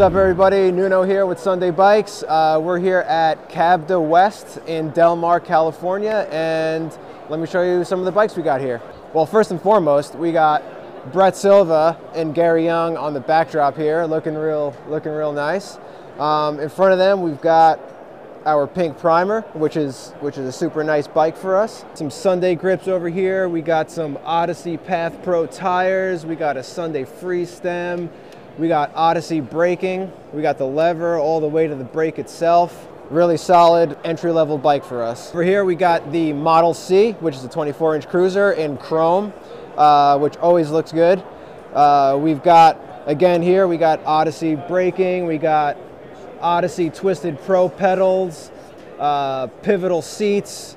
What's up, everybody? Nuno here with Sunday Bikes. We're here at Cabda West in Del Mar, California, and let me show you some of the bikes we got here. Well, first and foremost, we got Brett Silva and Gary Young on the backdrop here, looking real nice. In front of them, we've got our pink primer, which is a super nice bike for us. Some Sunday grips over here. We got some Odyssey Path Pro tires. We got a Sunday free stem. We got Odyssey braking, we got the lever all the way to the brake itself. Really solid entry-level bike for us. Over here we got the Model C, which is a 24-inch cruiser in chrome, which always looks good. We've got, again here, we got Odyssey braking, we got Odyssey Twisted Pro pedals, pivotal seats,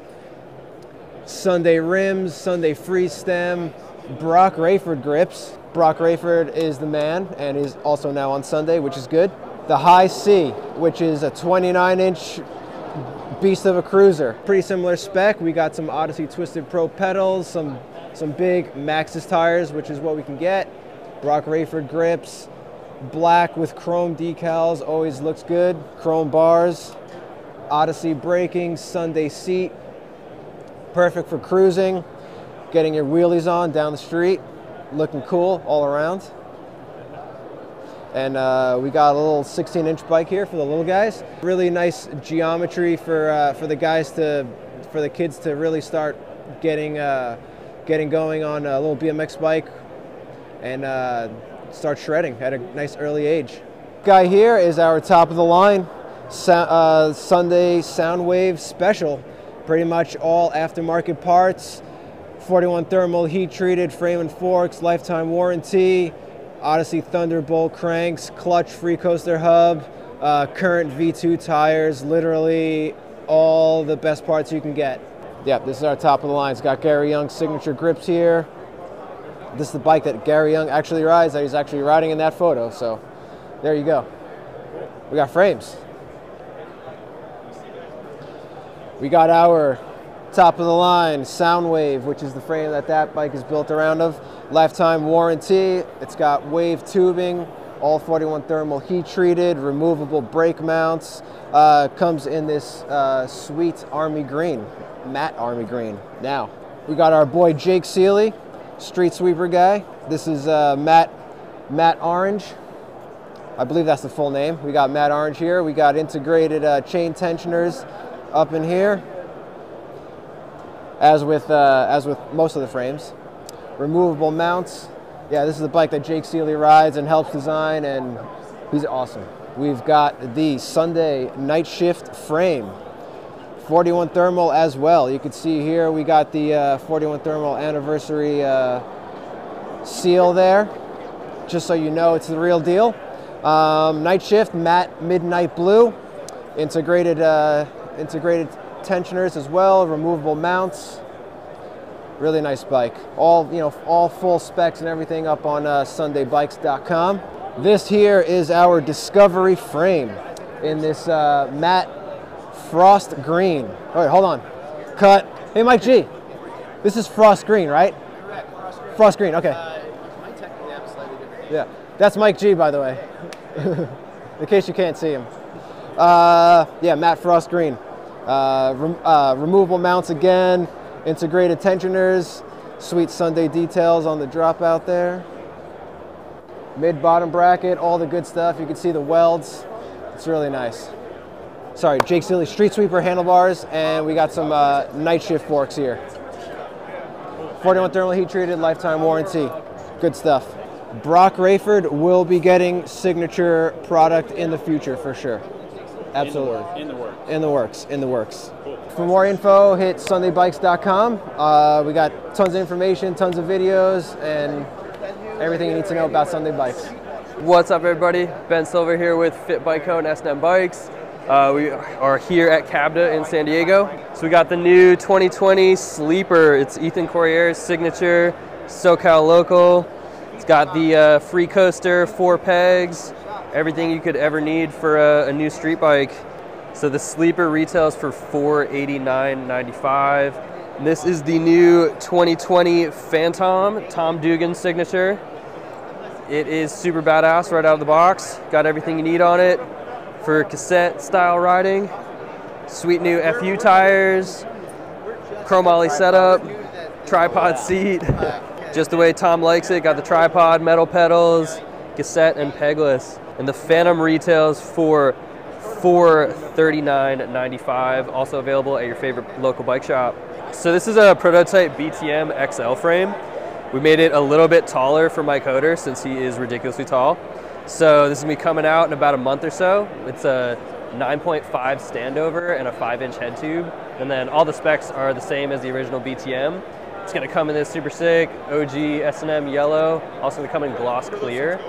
Sunday rims, Sunday free stem, Brock Rayford grips. Brock Rayford is the man, and he's also now on Sunday, which is good. The High C, which is a 29-inch beast of a cruiser. Pretty similar spec. We got some Odyssey Twisted Pro pedals, some big Maxxis tires, which is what we can get. Brock Rayford grips, black with chrome decals, always looks good. Chrome bars, Odyssey braking, Sunday seat, perfect for cruising, getting your wheelies on down the street. Looking cool all around. And we got a little 16-inch bike here for the little guys. Really nice geometry for the kids to really start getting going on a little BMX bike and start shredding at a nice early age. Guy here is our top of the line Sunday Soundwave Special. Pretty much all aftermarket parts. 41 thermal heat treated frame and forks, lifetime warranty, Odyssey Thunderbolt cranks, clutch free coaster hub, current V2 tires, literally all the best parts you can get. Yeah, this is our top of the line. It's got Gary Young's signature grips here. This is the bike that Gary Young actually rides, that he's actually riding in that photo, so there you go. We got frames. We got our top of the line Soundwave, which is the frame that bike is built around of. Lifetime warranty. It's got wave tubing, all 41 thermal heat treated, removable brake mounts. Comes in this sweet army green, matte army green. Now, we got our boy Jake Seeley, street sweeper guy. This is matte orange. I believe that's the full name. We got matte orange here. We got integrated chain tensioners up in here. As with most of the frames. Removable mounts. Yeah, this is the bike that Jake Seeley rides and helps design, and he's awesome. We've got the Sunday Night Shift frame. 41 thermal as well. You can see here we got the 41 thermal anniversary seal there, just so you know it's the real deal. Night Shift, matte midnight blue. Integrated tensioners as well, removable mounts. Really nice bike. All full specs and everything up on sundaybikes.com. This here is our Discovery frame in this matte frost green. All right, hold on. Cut. Hey, Mike G. This is frost green, right? Correct. Frost green. Okay. My technical name is slightly different. Yeah, that's Mike G, by the way. In case you can't see him. Yeah, matte frost green. Removable mounts again, integrated tensioners, sweet Sunday details on the dropout there. Mid-bottom bracket, all the good stuff. You can see the welds. It's really nice. Sorry, Jake Seeley street sweeper handlebars, and we got some Night Shift forks here. 41 thermal heat treated, lifetime warranty. Good stuff. Brock Rayford will be getting signature product in the future for sure. Absolutely. In the works. Cool. For more info, hit sundaybikes.com. We got tons of information, tons of videos, and everything you need to know about Sunday Bikes. What's up, everybody? Ben Silver here with Fit Bike Co and S&M Bikes. We are here at Cabda in San Diego. So we got the new 2020 Sleeper. It's Ethan Corriere's signature, SoCal local. It's got the free coaster, 4 pegs. Everything you could ever need for a new street bike. So the Sleeper retails for $489.95. This is the new 2020 Phantom, Tom Dugan signature. It is super badass right out of the box. Got everything you need on it for cassette style riding. Sweet new FU tires, chromoly setup, tripod seat. Just the way Tom likes it. Got the tripod, metal pedals, cassette and pegless. And the Phantom retails for $439.95, also available at your favorite local bike shop. So this is a prototype BTM XL frame. We made it a little bit taller for Mike Hoder since he is ridiculously tall. So this is gonna be coming out in about a month or so. It's a 9.5 standover and a 5-inch head tube. And then all the specs are the same as the original BTM. It's gonna come in this super sick OG S&M yellow, also gonna come in gloss clear.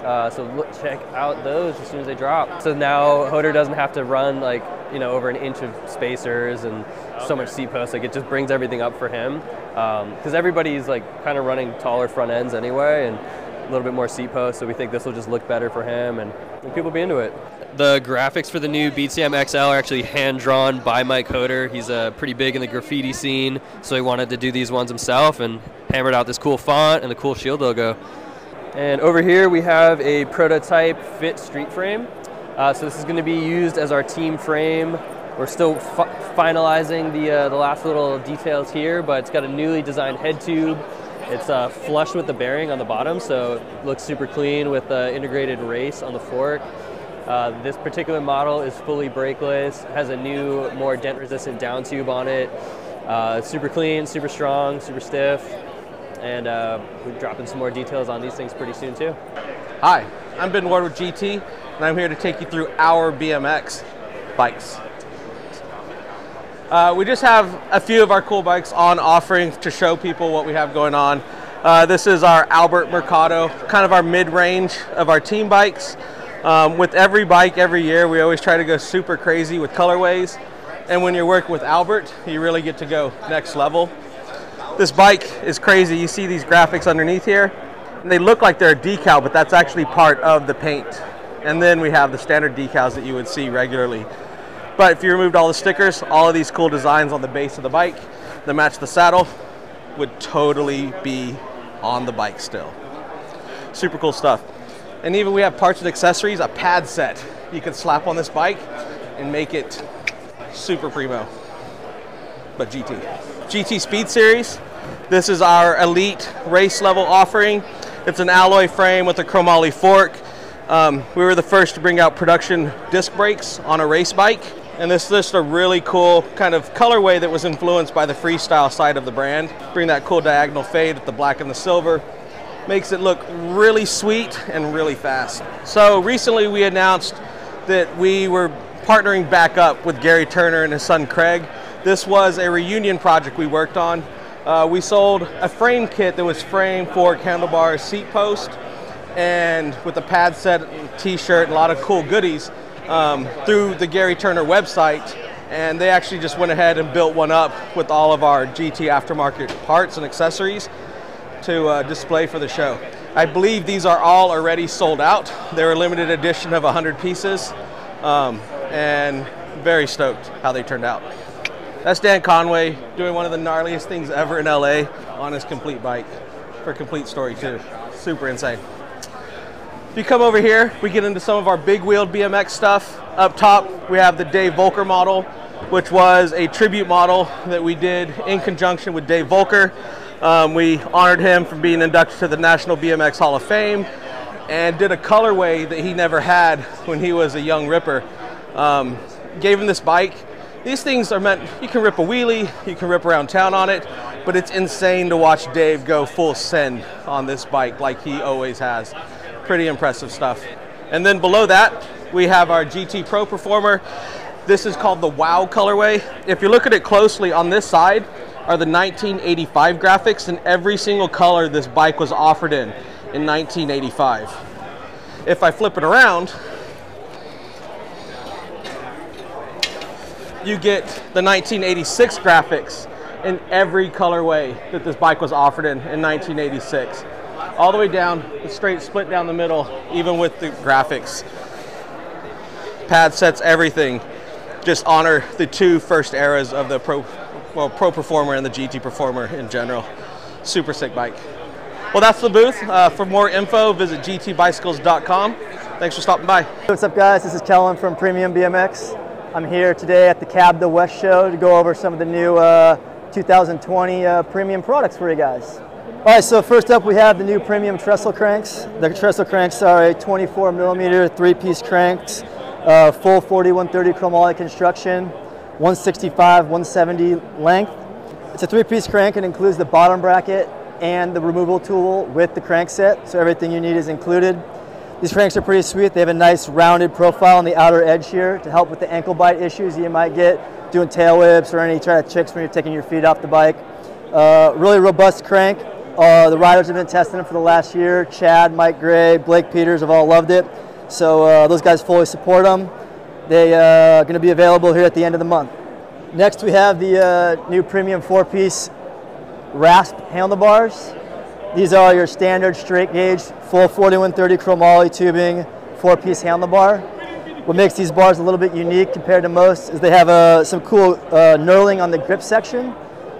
So check out those as soon as they drop. So now Hoder doesn't have to run like, you know, over an inch of spacers and so much seat post. Like it just brings everything up for him. Because everybody's like kind of running taller front ends anyway and a little bit more seat post. So we think this will just look better for him and people will be into it. The graphics for the new BTM XL are actually hand-drawn by Mike Hoder. He's pretty big in the graffiti scene. So he wanted to do these ones himself and hammered out this cool font and the cool shield logo. And over here we have a prototype Fit street frame. So this is going to be used as our team frame. We're still finalizing the last little details here, but it's got a newly designed head tube. It's flush with the bearing on the bottom, so it looks super clean with integrated race on the fork. This particular model is fully brakeless, has a new, more dent-resistant down tube on it. Super clean, super strong, super stiff. And we're dropping some more details on these things pretty soon too. Hi, I'm Ben Ward with GT, and I'm here to take you through our BMX bikes. We just have a few of our cool bikes on offering to show people what we have going on. This is our Albert Mercado, kind of our mid-range of our team bikes. With every bike every year, we always try to go super crazy with colorways. And when you work with Albert, you really get to go next level. This bike is crazy. You see these graphics underneath here, and they look like they're a decal, but that's actually part of the paint. And then we have the standard decals that you would see regularly. But if you removed all the stickers, all of these cool designs on the base of the bike that match the saddle would totally be on the bike still. Super cool stuff. And even we have parts and accessories, a pad set you can slap on this bike and make it super primo. But GT Speed Series. This is our elite race level offering. It's an alloy frame with a chromoly fork. We were the first to bring out production disc brakes on a race bike. And this is just a really cool kind of colorway that was influenced by the freestyle side of the brand. Bring that cool diagonal fade with the black and the silver. Makes it look really sweet and really fast. So recently we announced that we were partnering back up with Gary Turner and his son Craig. This was a reunion project we worked on. We sold a frame kit that was frame, fork, handlebars, seat post, and with a pad set, t-shirt, and a lot of cool goodies through the Gary Turner website. And they actually just went ahead and built one up with all of our GT aftermarket parts and accessories to display for the show. I believe these are all already sold out. They're a limited edition of 100 pieces, and very stoked how they turned out. That's Dan Conway doing one of the gnarliest things ever in LA on his complete bike for Complete Story 2. Super insane. If you come over here, we get into some of our big wheeled BMX stuff. Up top, we have the Dave Volcker model, which was a tribute model that we did in conjunction with Dave Volcker. We honored him for being inducted to the National BMX Hall of Fame and did a colorway that he never had when he was a young ripper. Gave him this bike. These things are meant, you can rip a wheelie, you can rip around town on it, but it's insane to watch Dave go full send on this bike like he always has. Pretty impressive stuff. And then below that, we have our GT Pro Performer. This is called the WOW colorway. If you look at it closely, on this side are the 1985 graphics and every single color this bike was offered in 1985. If I flip it around, you get the 1986 graphics in every colorway that this bike was offered in 1986. All the way down, it's straight split down the middle, even with the graphics. Pad sets, everything. Just honor the two first eras of the Pro Performer and the GT Performer in general. Super sick bike. Well, that's the booth. For more info, visit gtbicycles.com. Thanks for stopping by. What's up, guys? This is Kellen from Premium BMX. I'm here today at the Cabda West show to go over some of the new 2020 premium products for you guys. All right, so first up we have the new premium trestle cranks. The trestle cranks are a 24 millimeter three-piece cranks, full 40/130 chromoly construction, 165/170 length. It's a three-piece crank and includes the bottom bracket and the removal tool with the crankset, so everything you need is included. These cranks are pretty sweet. They have a nice rounded profile on the outer edge here to help with the ankle bite issues you might get doing tail whips or any kind of tricks when you're taking your feet off the bike. Really robust crank. The riders have been testing them for the last year. Chad, Mike Gray, Blake Peters have all loved it. So those guys fully support them. They are going to be available here at the end of the month. Next we have the new premium four-piece rasp handlebars. These are your standard straight gauge, full 40/130 chromoly tubing, four-piece handlebar. What makes these bars a little bit unique compared to most is they have some cool knurling on the grip section.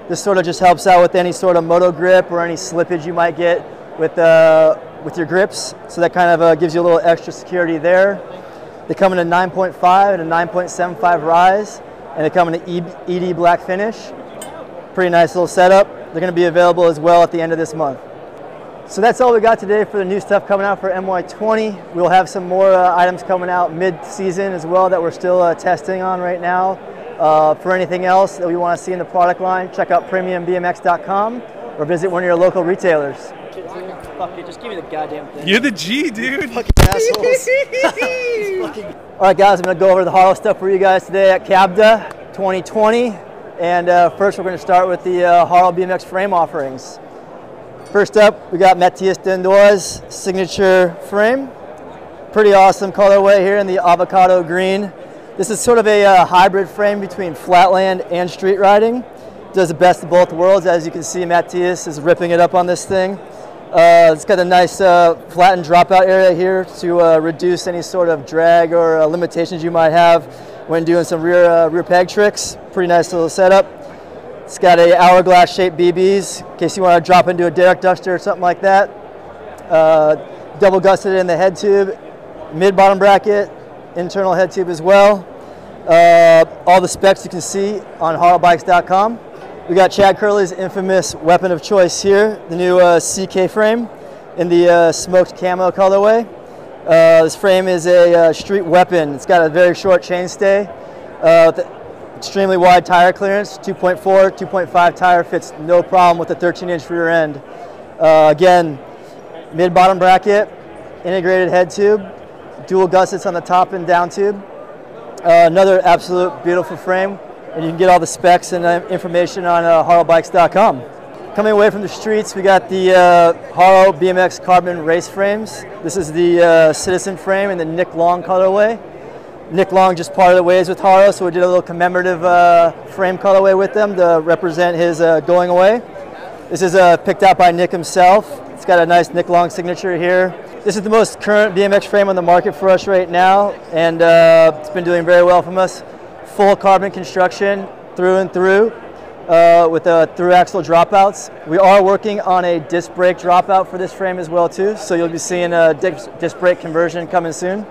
This sort of just helps out with any sort of moto grip or any slippage you might get with your grips. So that kind of gives you a little extra security there. They come in a 9.5 and a 9.75 rise, and they come in an ED black finish. Pretty nice little setup. They're going to be available as well at the end of this month. So that's all we got today for the new stuff coming out for MY20. We'll have some more items coming out mid-season as well that we're still testing on right now. For anything else that we want to see in the product line, check out premiumbmx.com or visit one of your local retailers. Fuck it, just give me the goddamn thing. You're the G, dude. Fucking assholes. All right, guys, I'm going to go over the Haro stuff for you guys today at Cabda 2020. And first, we're going to start with the Haro BMX frame offerings. First up, we got Matias Dendora's signature frame. Pretty awesome colorway here in the avocado green. This is sort of a hybrid frame between flatland and street riding. Does the best of both worlds. As you can see, Matias is ripping it up on this thing. It's got a nice flattened dropout area here to reduce any sort of drag or limitations you might have when doing some rear peg tricks. Pretty nice little setup. It's got a hourglass shaped BBs in case you want to drop into a derrick duster or something like that. Double gusted in the head tube, mid bottom bracket, internal head tube as well. All the specs you can see on harobikes.com. We got Chad Curley's infamous weapon of choice here, the new CK frame in the smoked camo colorway. This frame is a street weapon. It's got a very short chainstay with extremely wide tire clearance, 2.4, 2.5 tire fits no problem with the 13-inch rear end. Again, mid bottom bracket, integrated head tube, dual gussets on the top and down tube. Another absolute beautiful frame, and you can get all the specs and information on harobikes.com. Coming away from the streets, we got the Haro BMX Carbon Race Frames. This is the Citizen frame in the Nick Long colorway. Nick Long just parted ways with Haro, so we did a little commemorative frame colorway with them to represent his going away. This is picked out by Nick himself. It's got a nice Nick Long signature here. This is the most current BMX frame on the market for us right now, and it's been doing very well from us. Full carbon construction through and through with through axle dropouts. We are working on a disc brake dropout for this frame as well too, so you'll be seeing a disc brake conversion coming soon.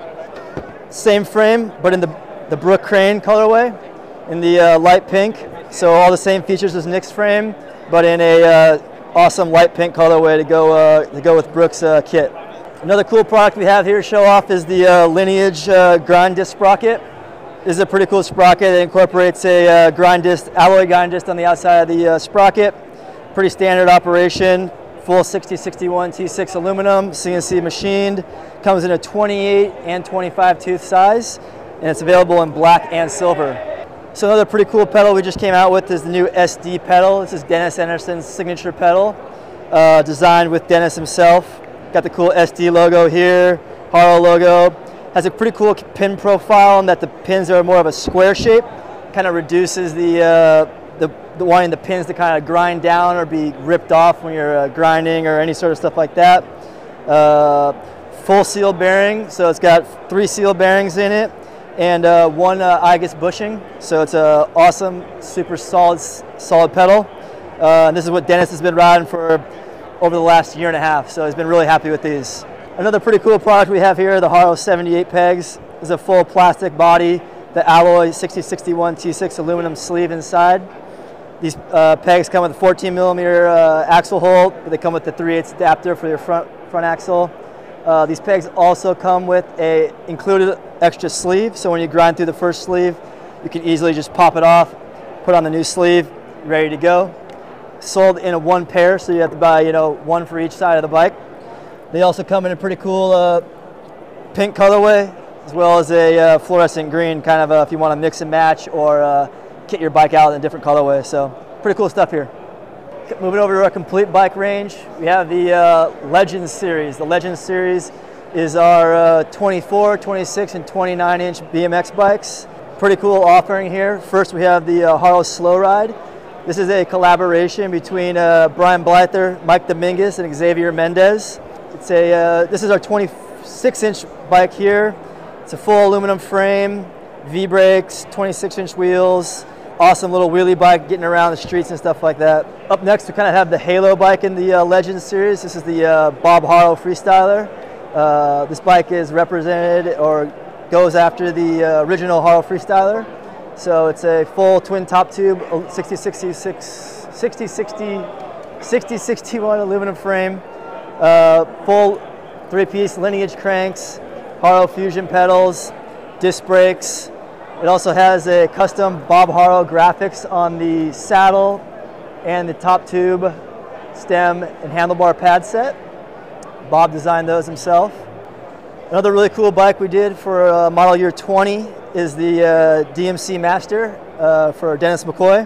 Same frame, but in the Brooke Crane colorway in the light pink. So all the same features as Nick's frame, but in a awesome light pink colorway to go with Brooke's kit. Another cool product we have here to show off is the Lineage grind disc sprocket. This is a pretty cool sprocket. It incorporates a grind disc, alloy grind disc on the outside of the sprocket. Pretty standard operation. Full 6061 T6 aluminum, CNC machined. Comes in a 28 and 25 tooth size, and it's available in black and silver. So another pretty cool pedal we just came out with is the new SD pedal. This is Dennis Anderson's signature pedal, designed with Dennis himself. Got the cool SD logo here, Haro logo. Has a pretty cool pin profile in that the pins are more of a square shape. Kind of reduces the wanting the pins to kind of grind down or be ripped off when you're grinding or any sort of stuff like that. Full seal bearing, so it's got 3 seal bearings in it and one IGUS bushing, so it's a awesome, super solid pedal. And this is what Dennis has been riding for over the last year and a half, so he's been really happy with these. Another pretty cool product we have here, the Haro 78 pegs. This is a full plastic body, the alloy 6061 T6 aluminum sleeve inside. These pegs come with a 14mm axle hold, but they come with the 3/8 adapter for your front axle. These pegs also come with a included extra sleeve, so when you grind through the first sleeve, you can easily just pop it off, put on the new sleeve, ready to go. Sold in a one pair, so you have to buy, you know, one for each side of the bike. They also come in a pretty cool pink colorway, as well as a fluorescent green, kind of if you want to mix and match or kit your bike out in a different colorway. So pretty cool stuff here. Moving over to our complete bike range, we have the Legends series. The Legends series is our 24, 26, and 29-inch BMX bikes. Pretty cool offering here. First, we have the Haro Slow Ride. This is a collaboration between Brian Blyther, Mike Dominguez, and Xavier Mendez. It's a, this is our 26-inch bike here. It's a full aluminum frame, V-brakes, 26-inch wheels, awesome little wheelie bike getting around the streets and stuff like that. Up next, we kind of have the Halo bike in the Legends series. This is the Bob Haro Freestyler. This bike is represented or goes after the original Haro Freestyler. So it's a full twin top tube, 6061 aluminum frame, full 3-piece lineage cranks, Haro Fusion pedals, disc brakes. It also has a custom Bob Haro graphics on the saddle and the top tube, stem, and handlebar pad set. Bob designed those himself. Another really cool bike we did for model year 20 is the DMC Master for Dennis McCoy.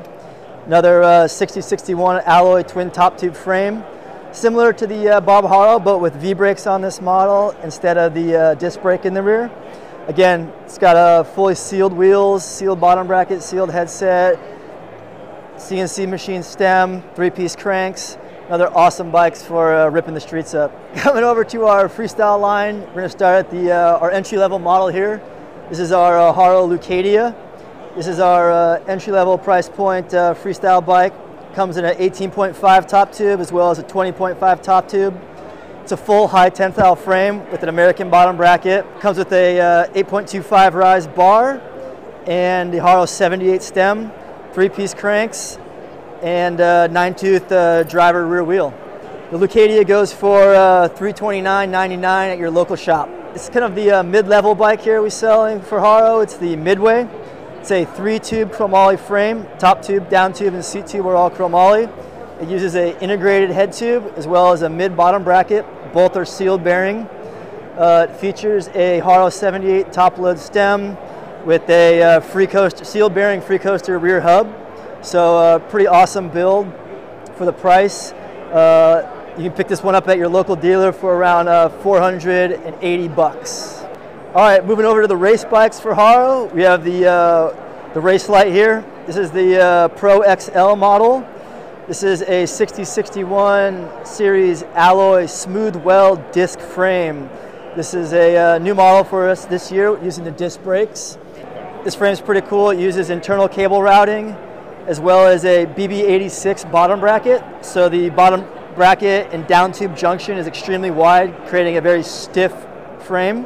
Another 6061 alloy twin top tube frame. Similar to the Bob Haro, but with V-brakes on this model instead of the disc brake in the rear. Again, it's got fully sealed wheels, sealed bottom bracket, sealed headset, CNC machine stem, 3-piece cranks. Another awesome bikes for ripping the streets up. Coming over to our freestyle line, we're gonna start at the, our entry-level model here. This is our Haro Lucadia. This is our entry-level price point freestyle bike. Comes in an 18.5 top tube as well as a 20.5 top tube. It's a full high tensile frame with an American bottom bracket. Comes with a 8.25 rise bar and the Haro 78 stem, 3-piece cranks, and 9-tooth driver rear wheel. The Lucadia goes for $329.99 at your local shop. It's kind of the mid-level bike here we're selling for Haro. It's the Midway. It's a 3-tube chromoly frame. Top tube, down tube, and seat tube are all chromoly. It uses an integrated head tube as well as a mid-bottom bracket. Both are sealed bearing. It features a Haro 78 top-load stem with a free coaster, sealed bearing free coaster rear hub. So pretty awesome build for the price. You can pick this one up at your local dealer for around 480 bucks. All right, moving over to the race bikes for Haro. We have the Race Lite here. This is the Pro XL model. This is a 6061 series alloy smooth weld disc frame. This is a new model for us this year using the disc brakes. This frame's pretty cool. It uses internal cable routing, as well as a BB86 bottom bracket. So the bottom bracket and down tube junction is extremely wide, creating a very stiff frame.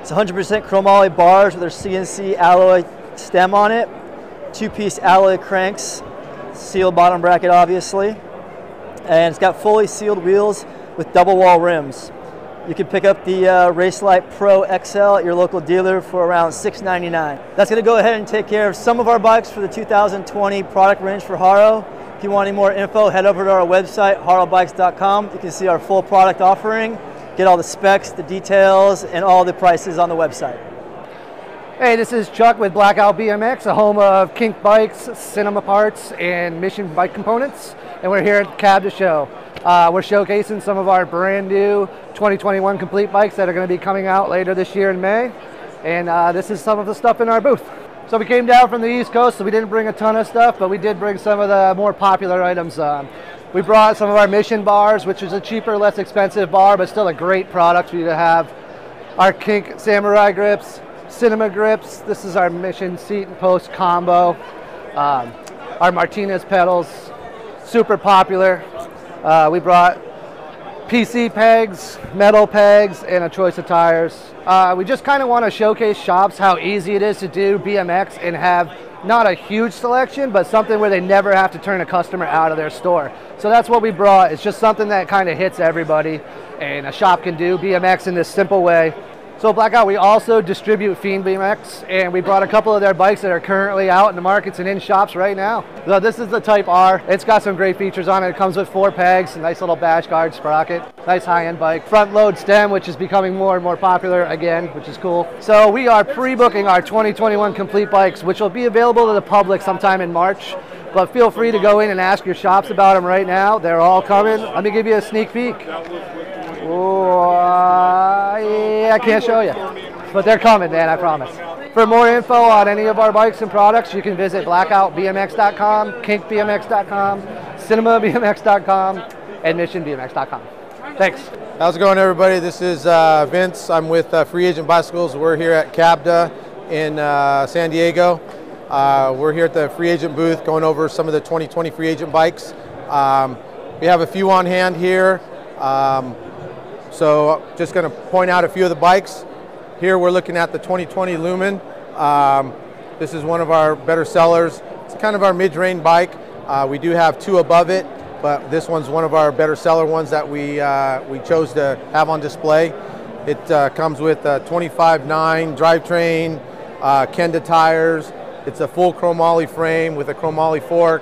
It's 100% chromoly bars with their CNC alloy stem on it. 2-piece alloy cranks, sealed bottom bracket obviously. And it's got fully sealed wheels with double wall rims. You can pick up the Race Lite Pro XL at your local dealer for around $699. That's going to go ahead and take care of some of our bikes for the 2020 product range for Haro. If you want any more info, head over to our website, harobikes.com. You can see our full product offering, get all the specs, the details, and all the prices on the website. Hey, this is Chuck with Blackout BMX, the home of Kink Bikes, Cinema Parts, and Mission Bike Components, and we're here at Cabda Show. We're showcasing some of our brand new 2021 complete bikes that are going to be coming out later this year in May. And this is some of the stuff in our booth. So we came down from the East Coast, so we didn't bring a ton of stuff, but we did bring some of the more popular items. We brought some of our Mission bars, which is a cheaper, less expensive bar, but still a great product for you to have. Our Kink Samurai grips, Cinema grips. This is our Mission seat and post combo. Our Martinez pedals, super popular. We brought PC pegs, metal pegs, and a choice of tires. We just kind of want to showcase shops how easy it is to do BMX and have not a huge selection, but something where they never have to turn a customer out of their store. So that's what we brought. It's just something that kind of hits everybody and a shop can do BMX in this simple way. So Blackout, we also distribute Fiend BMX, and we brought a couple of their bikes that are currently out in the markets and in shops right now. So this is the Type R. It's got some great features on it. It comes with 4 pegs, a nice little bash guard sprocket, nice high-end bike. Front load stem, which is becoming more and more popular again, which is cool. So we are pre-booking our 2021 complete bikes, which will be available to the public sometime in March. But feel free to go in and ask your shops about them right now. They're all coming. Let me give you a sneak peek. Oh, yeah, I can't show you, but they're coming, man, I promise. For more info on any of our bikes and products, you can visit blackoutbmx.com, kinkbmx.com, cinemabmx.com, and missionbmx.com. Thanks. How's it going, everybody? This is Vince. I'm with Free Agent Bicycles. We're here at Cabda in San Diego. We're here at the Free Agent booth going over some of the 2020 Free Agent bikes. We have a few on hand here. So just going to point out a few of the bikes. Here we're looking at the 2020 Lumen. This is one of our better sellers. It's kind of our mid-range bike. We do have 2 above it, but this one's one of our better seller ones that we chose to have on display. It comes with a 25.9 drivetrain, Kenda tires. It's a full chromoly frame with a chromoly fork,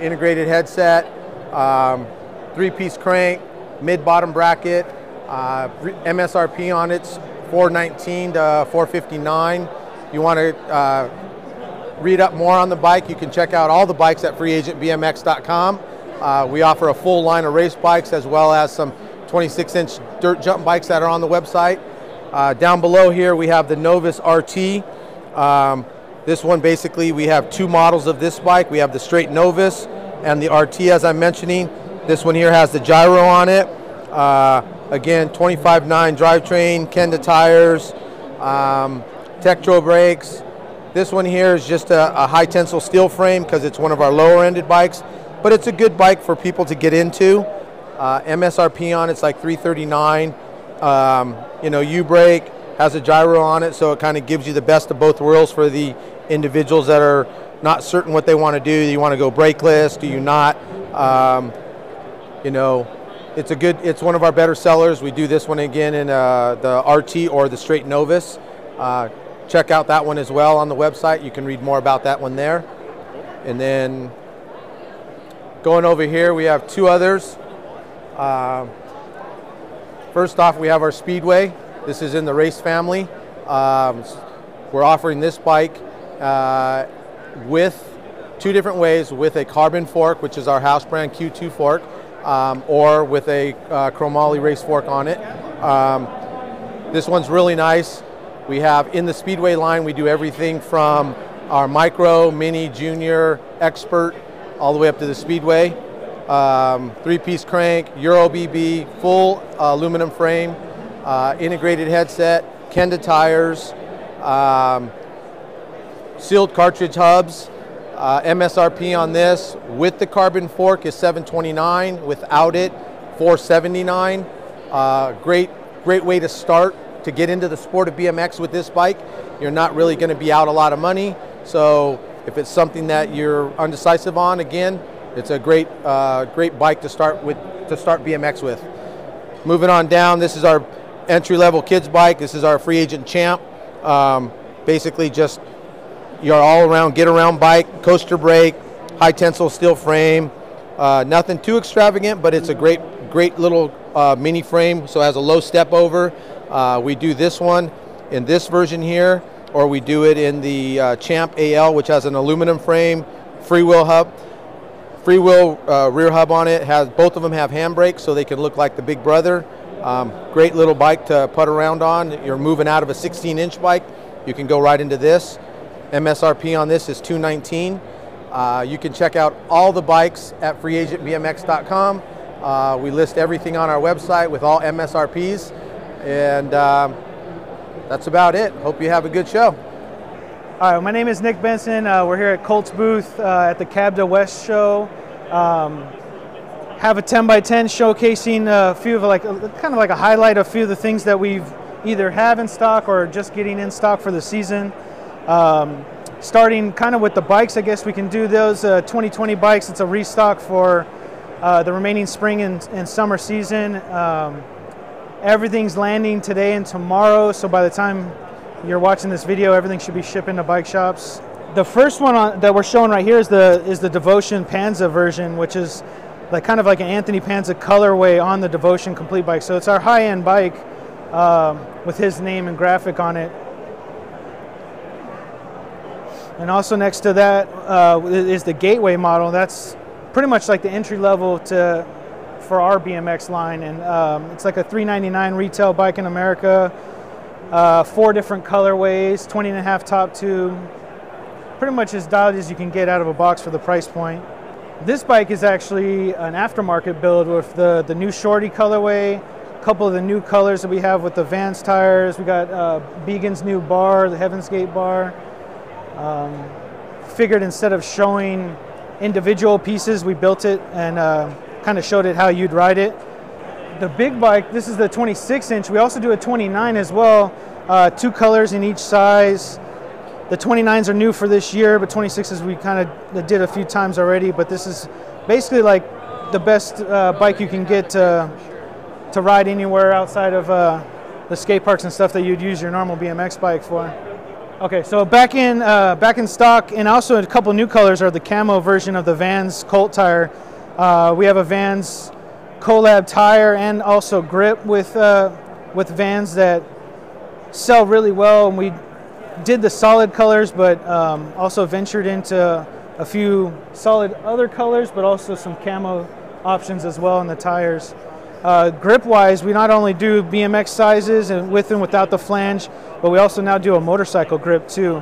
integrated headset, 3-piece crank, mid-bottom bracket, MSRP on it's $419 to $459. You want to read up more on the bike, you can check out all the bikes at freeagentbmx.com. We offer a full line of race bikes as well as some 26-inch dirt jump bikes that are on the website. Down below here we have the Novus RT. This one, basically we have 2 models of this bike. We have the straight Novus and the RT, as I'm mentioning. This one here has the gyro on it. Again, 25.9 drivetrain, Kenda tires, Tektro brakes. This one here is just a high tensile steel frame because it's one of our lower ended bikes, but it's a good bike for people to get into. MSRP on it's like $339. You know, U-brake, has a gyro on it, so it kind of gives you the best of both worlds for the individuals that are not certain what they want to do. Do you want to go brakeless? Do you not? You know, it's a good, it's one of our better sellers. We do this one again in the RT or the straight Novus. Check out that one as well on the website. You can read more about that one there. And then going over here, we have 2 others. First off, we have our Speedway. This is in the race family. We're offering this bike with 2 different ways, with a carbon fork, which is our house brand Q2 fork. Or with a chromoly race fork on it. This one's really nice. We have in the Speedway line, we do everything from our micro, mini, junior, expert, all the way up to the Speedway. 3-piece crank, Euro BB, full aluminum frame, integrated headset, Kenda tires, sealed cartridge hubs. MSRP on this with the carbon fork is $729, without it $479. Great way to start to get into the sport of BMX with this bike. You're not really going to be out a lot of money, so if it's something that you're undecisive on, again, it's a great bike to start with, to start BMX with. Moving on down, this is our entry-level kids bike. This is our Free Agent Champ. Basically just your all-around get-around bike, coaster brake, high tensile steel frame. Nothing too extravagant, but it's a great little mini frame, so it has a low step over. We do this one in this version here, or we do it in the Champ AL, which has an aluminum frame, freewheel hub, freewheel rear hub on it. Has both of them have handbrakes, so they can look like the big brother. Great little bike to putt around on. You're moving out of a 16-inch bike, you can go right into this. MSRP on this is $219. You can check out all the bikes at freeagentbmx.com. We list everything on our website with all MSRPs, and that's about it. Hope you have a good show. All right, my name is Nick Benson. We're here at Colt's booth at the Cabda West show. have a 10x10 showcasing a few of kind of like a highlight of a few of the things that we've either have in stock or just getting in stock for the season. Starting kind of with the bikes, I guess we can do those 2020 bikes. It's a restock for the remaining spring and summer season. Everything's landing today and tomorrow, so by the time you're watching this video, everything should be shipping to bike shops. The first one that we're showing right here is the Devotion Panza version, which is like kind of like an Anthony Panza colorway on the Devotion Complete bike. So it's our high-end bike with his name and graphic on it. And also next to that is the Gateway model. That's pretty much like the entry level for our BMX line, and it's like a $399 retail bike in America. 4 different colorways, 20.5 top tube. Pretty much as dialed as you can get out of a box for the price point. This bike is actually an aftermarket build with the new Shorty colorway, a couple of the new colors that we have with the Vans tires. We got Began's new bar, the Heaven's Gate bar. Figured instead of showing individual pieces, we built it and kind of showed it how you'd ride it. The big bike, this is the 26 inch. We also do a 29 as well, 2 colors in each size. The 29s are new for this year, but 26s we kind of did a few times already, but this is basically like the best bike you can get to ride anywhere outside of the skate parks and stuff that you'd use your normal BMX bike for. Okay, so back in stock, and also a couple new colors are the camo version of the Vans Colt tire. We have a Vans collab tire and also grip with Vans that sell really well, and we did the solid colors, but also ventured into a few solid other colors, but also some camo options as well in the tires. Grip wise, we not only do BMX sizes and with and without the flange, but we also now do a motorcycle grip too.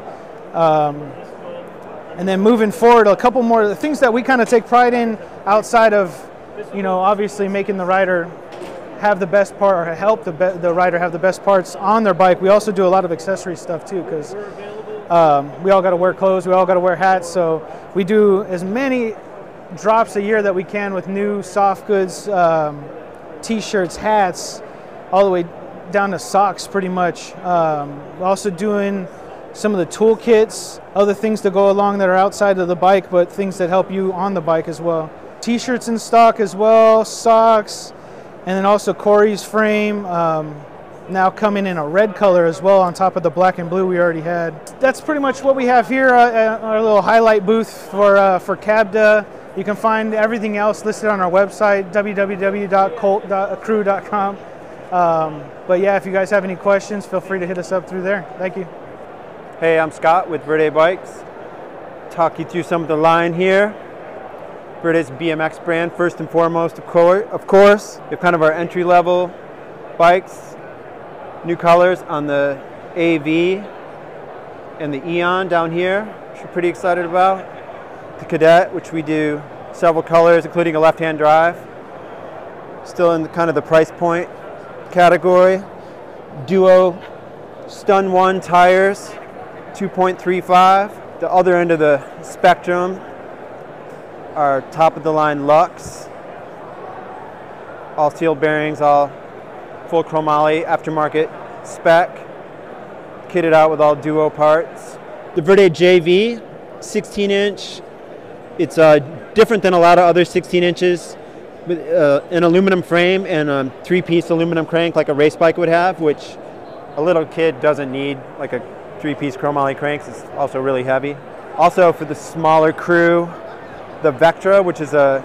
And then moving forward, a couple more the things that we kind of take pride in outside of, you know, obviously making the rider have the best part, or help the rider have the best parts on their bike. We also do a lot of accessory stuff too, because we all got to wear clothes, we all got to wear hats, so we do as many drops a year that we can with new soft goods, t-shirts, hats, all the way down to socks pretty much. We're also doing some of the tool kits, other things that go along that are outside of the bike, but things that help you on the bike as well. T-shirts in stock as well, socks, and then also Corey's frame, now coming in a red color as well on top of the black and blue we already had. That's pretty much what we have here at our little highlight booth for Cabda. You can find everything else listed on our website, www.colt.crew.com. But yeah, if you guys have any questions, feel free to hit us up through there. Thank you. Hey, I'm Scott with Verde Bikes. Talk you through some of the line here. Verde's BMX brand, first and foremost, of course. They're kind of our entry-level bikes. New colors on the AV and the Eon down here, which we're pretty excited about. The Cadet, which we do several colors, including a left-hand drive. Still in the, kind of the price point category. Duo Stun 1 tires, 2.35. The other end of the spectrum, our top-of-the-line Lux, all steel bearings, all full chromoly, aftermarket spec, kitted out with all duo parts. The Verde JV, 16-inch. It's different than a lot of other 16-inches, with an aluminum frame and a 3-piece aluminum crank like a race bike would have, which a little kid doesn't need, like a 3-piece chromoly crank. It's also really heavy. Also for the smaller crew, the Vectra, which is a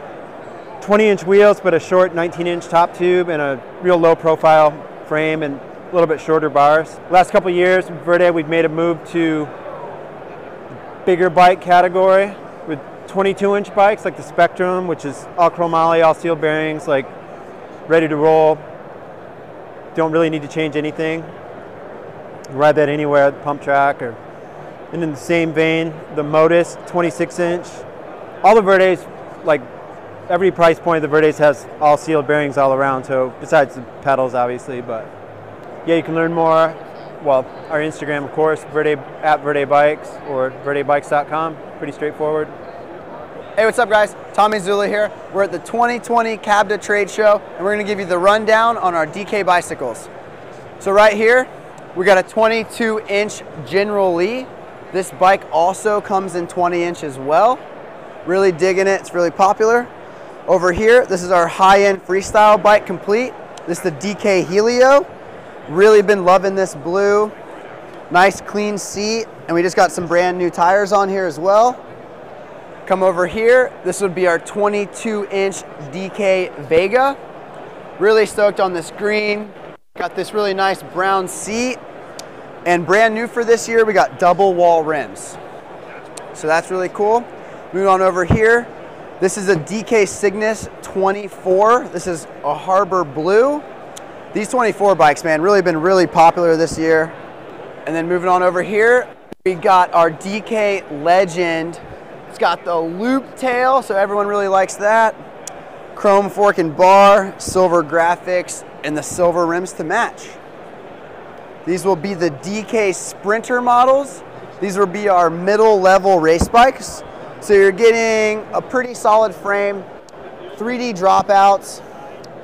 20-inch wheels, but a short 19-inch top tube and a real low-profile frame and a little bit shorter bars. Last couple of years, Verde, we've made a move to bigger bike category with 22-inch bikes, like the Spectrum, which is all chromoly, all steel bearings, like ready to roll. Don't really need to change anything. Ride that anywhere at the pump track, or, and in the same vein, the Modus 26-inch. All the Verdes, like every price point, the Verdes has all sealed bearings all around, so besides the pedals, obviously, but yeah, you can learn more. Well, our Instagram, of course, Verde, at Verde Bikes, or verdebikes.com, pretty straightforward. Hey, what's up guys? Tommy Zula here. We're at the 2020 Cabda Trade Show and we're gonna give you the rundown on our DK bicycles. So right here, we got a 22-inch General Lee. This bike also comes in 20-inch as well. Really digging it, it's really popular. Over here, this is our high-end freestyle bike complete. This is the DK Helio. Really been loving this blue. Nice clean seat, and we just got some brand new tires on here as well. Come over here, this would be our 22-inch DK Vega. Really stoked on this green. Got this really nice brown seat. And brand new for this year, we got double wall rims. So that's really cool. Moving on over here, this is a DK Cygnus 24. This is a Harbor Blue. These 24 bikes, man, really been really popular this year. And then moving on over here, we got our DK Legend. It's got the loop tail, so everyone really likes that. Chrome fork and bar, silver graphics, and the silver rims to match. These will be the DK Sprinter models. These will be our middle level race bikes. So you're getting a pretty solid frame, 3D dropouts,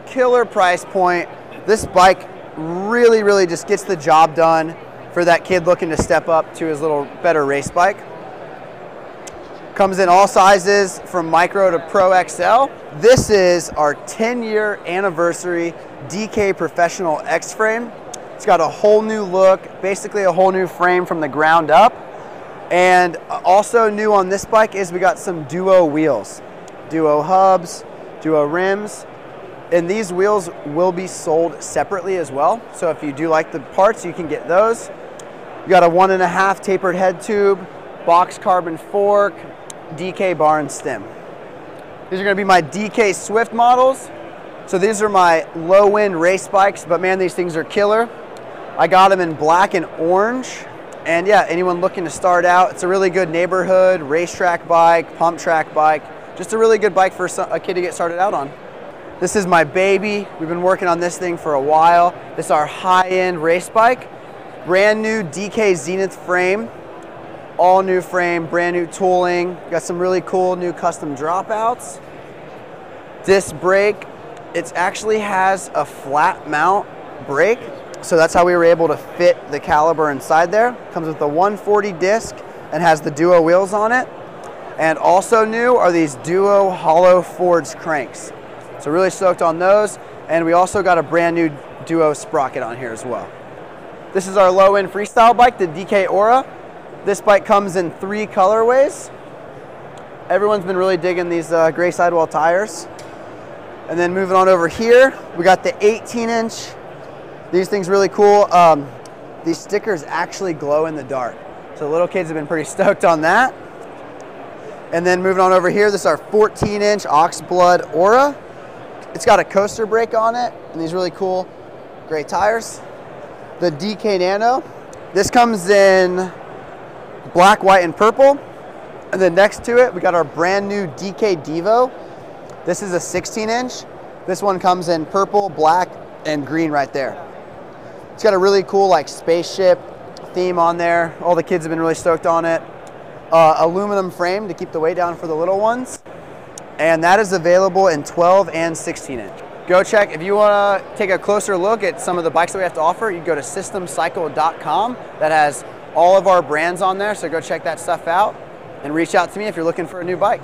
killer price point. This bike really just gets the job done for that kid looking to step up to his little better race bike. Comes in all sizes from micro to pro XL. This is our 10-year anniversary DK Professional X-Frame. It's got a whole new look, basically a whole new frame from the ground up. And also new on this bike is we got some duo wheels, duo hubs, duo rims. And these wheels will be sold separately as well. So if you do like the parts, you can get those. You got a 1.5 tapered head tube, box carbon fork, DK bar and stem. These are gonna be my DK Swift models. So these are my low-end race bikes, but man, these things are killer. I got them in black and orange. And yeah, anyone looking to start out, it's a really good neighborhood, racetrack bike, pump track bike. Just a really good bike for a kid to get started out on. This is my baby. We've been working on this thing for a while. This is our high-end race bike. Brand new DK Zenith frame. All new frame, brand new tooling. Got some really cool new custom dropouts. Disc brake, it actually has a flat mount brake. So that's how we were able to fit the caliber inside there. Comes with a 140 disc and has the duo wheels on it. And also new are these duo hollow forged cranks. So really stoked on those. And we also got a brand new duo sprocket on here as well. This is our low-end freestyle bike, the DK Aura. This bike comes in 3 colorways. Everyone's been really digging these gray sidewall tires. And then moving on over here, we got the 18-inch. These things really cool. These stickers actually glow in the dark. So little kids have been pretty stoked on that. And then moving on over here, this is our 14-inch Oxblood Aura. It's got a coaster brake on it and these really cool gray tires. The DK Nano. This comes in black, white, and purple. And then next to it, we got our brand new DK Devo. This is a 16-inch. This one comes in purple, black, and green right there. It's got a really cool like spaceship theme on there. All the kids have been really stoked on it. Aluminum frame to keep the weight down for the little ones. And that is available in 12 and 16-inch. Go check, if you wanna take a closer look at some of the bikes that we have to offer, you can go to systemcycle.com. That has all of our brands on there, so go check that stuff out and reach out to me if you're looking for a new bike.